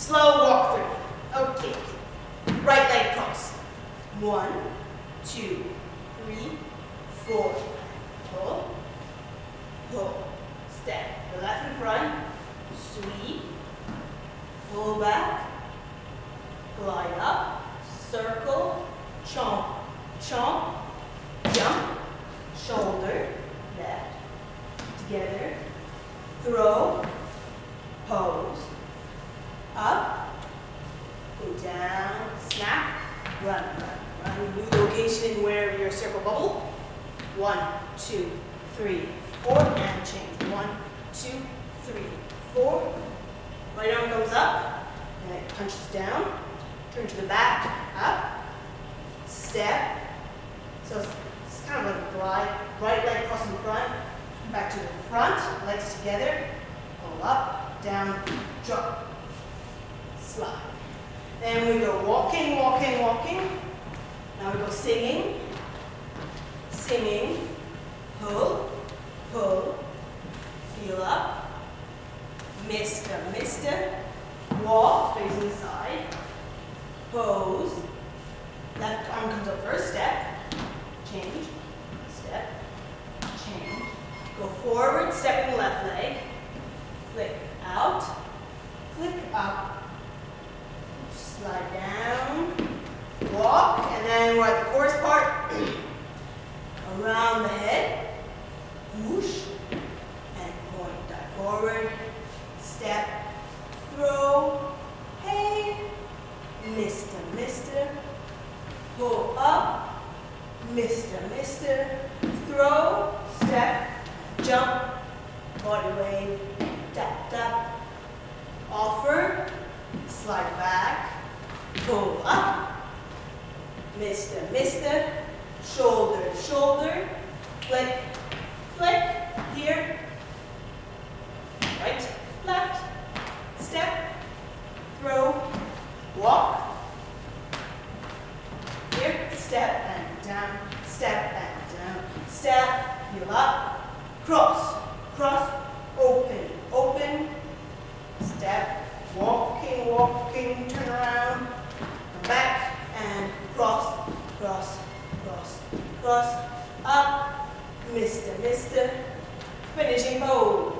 Slow walk through. Okay. Right leg cross. 1, 2, 3, 4. Pull. Pull. Step. The left in front. Sweep. Pull back. Glide up. Circle. Chomp. Chomp. Jump. Shoulder. Left. Together. Throw. Pose. Up. Go down. Snap. Run. Run. New location in wherever your circle bubble. 1, 2, 3, 4. And change. 1, 2, 3, 4. Right arm comes up. And it punches down. Turn to the back. Up. Step. So it's kind of like a glide. Right leg across in front. Back to the front. Legs together. Pull up. Down. Drop. Slide. Then we go walking, walking, walking. Now we go singing, singing, pull, pull, feel up, mister, mister, walk, facing side, pose, left arm comes up first, step, change, step, change, go forward, stepping left leg, flick out, flick up. Slide down, walk, and then we're at the chorus part. Around the head, whoosh, and point. Dive forward, step, throw, hey, mister, mister, pull up, mister, mister, throw, step, jump, body wave, tap, tap, offer, slide back. Pull up, mister, mister, shoulder, shoulder, flick, flick, here, right, left, step, throw, walk, here, step and down, step, heel up, cross, cross, open, open, step, walking, walking, turn around, back, and cross, cross, cross, cross, up, mister, mister, finishing pose.